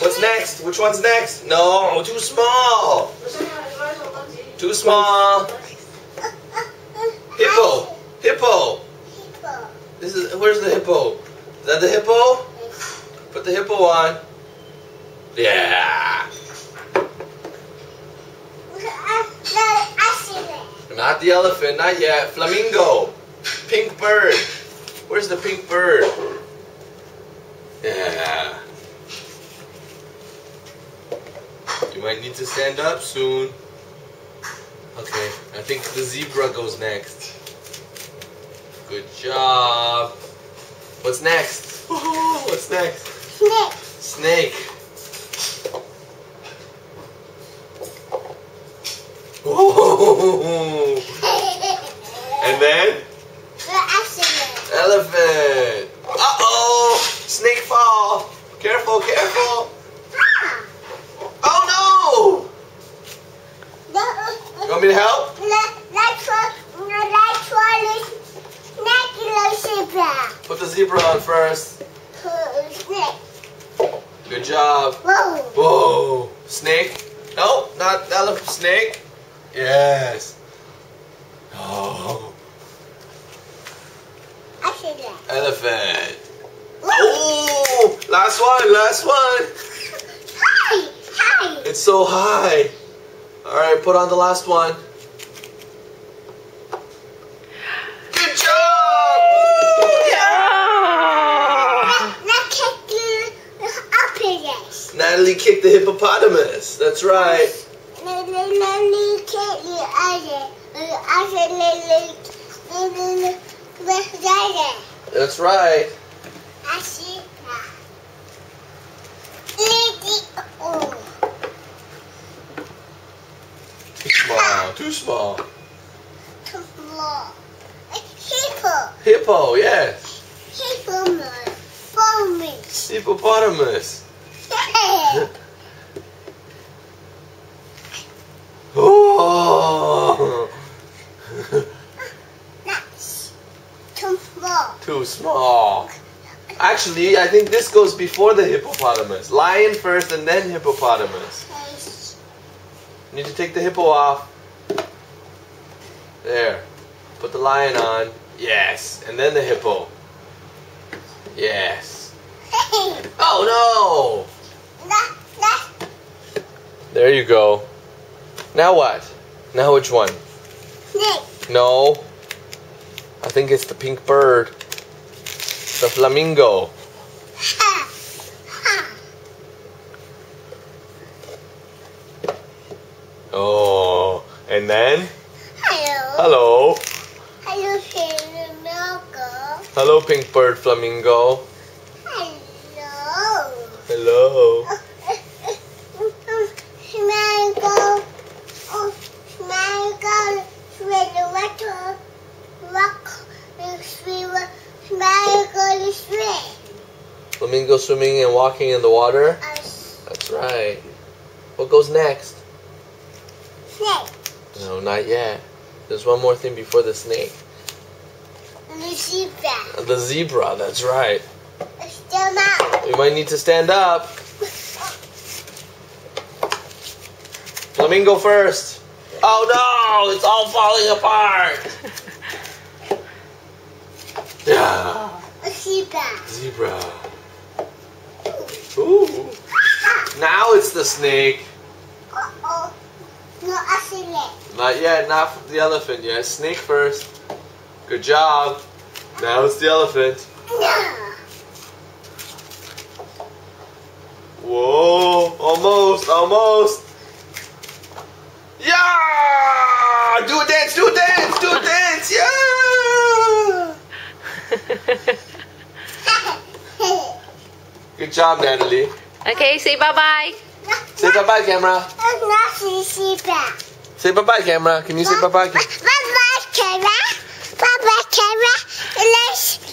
What's next? Which one's next? No, too small. Too small. Hippo. Hippo. This is, where's the hippo? Is that the hippo? Put the hippo on. Yeah. Not the elephant, not yet. Flamingo. Pink bird. Where's the pink bird? Yeah. You might need to stand up soon. Okay, I think the zebra goes next. Good job. What's next? Oh, what's next? Snake. Snake. Ooh. And then? Elephant. Elephant. Uh-oh. Snake fall. Careful, careful. Oh, no. You want me to help? Put the zebra on first. Good job. Whoa. Whoa. Snake? No, not elephant. Snake? Yes. Oh. Elephant. Oh, last one. Last one. Hi. Hi. It's so high. All right, put on the last one. Good job. Natalie kicked the hippopotamus. That's right. Natalie kicked the other. That's right. Too small. Too small. Too small. Hippo. Hippo, yes. Hippopotamus. Hippopotamus. Oh. That's too small. Too small. Actually, I think this goes before the hippopotamus. Lion first and then hippopotamus. Need to take the hippo off. There. Put the lion on. Yes. And then the hippo. Yes. Oh no! There you go. Now what? Now which one? Snake. No. I think it's the pink bird. The flamingo. Oh. And then? Hello. Hello. Hello, flamingo. Hello, pink bird flamingo. Hello. Hello. Flamingo swimming and walking in the water? That's right. What goes next? Snake. No, not yet. There's one more thing before the snake. The zebra. The zebra, that's right. Stand up. You might need to stand up. Flamingo first. Oh no, it's all falling apart. Yeah. Zebra. Zebra. Ooh. Now it's the snake. Uh-oh. No, a snake. Not yet, not the elephant yet. Snake first. Good job. Now it's the elephant. No. Whoa. Almost, almost. Yeah! Do a dance, do a dance, do a dance! Yeah! Good job, Natalie. Okay, say bye-bye. Say bye-bye, camera. Say bye-bye, camera. Can you say bye-bye? Bye-bye, camera. Bye-bye, camera.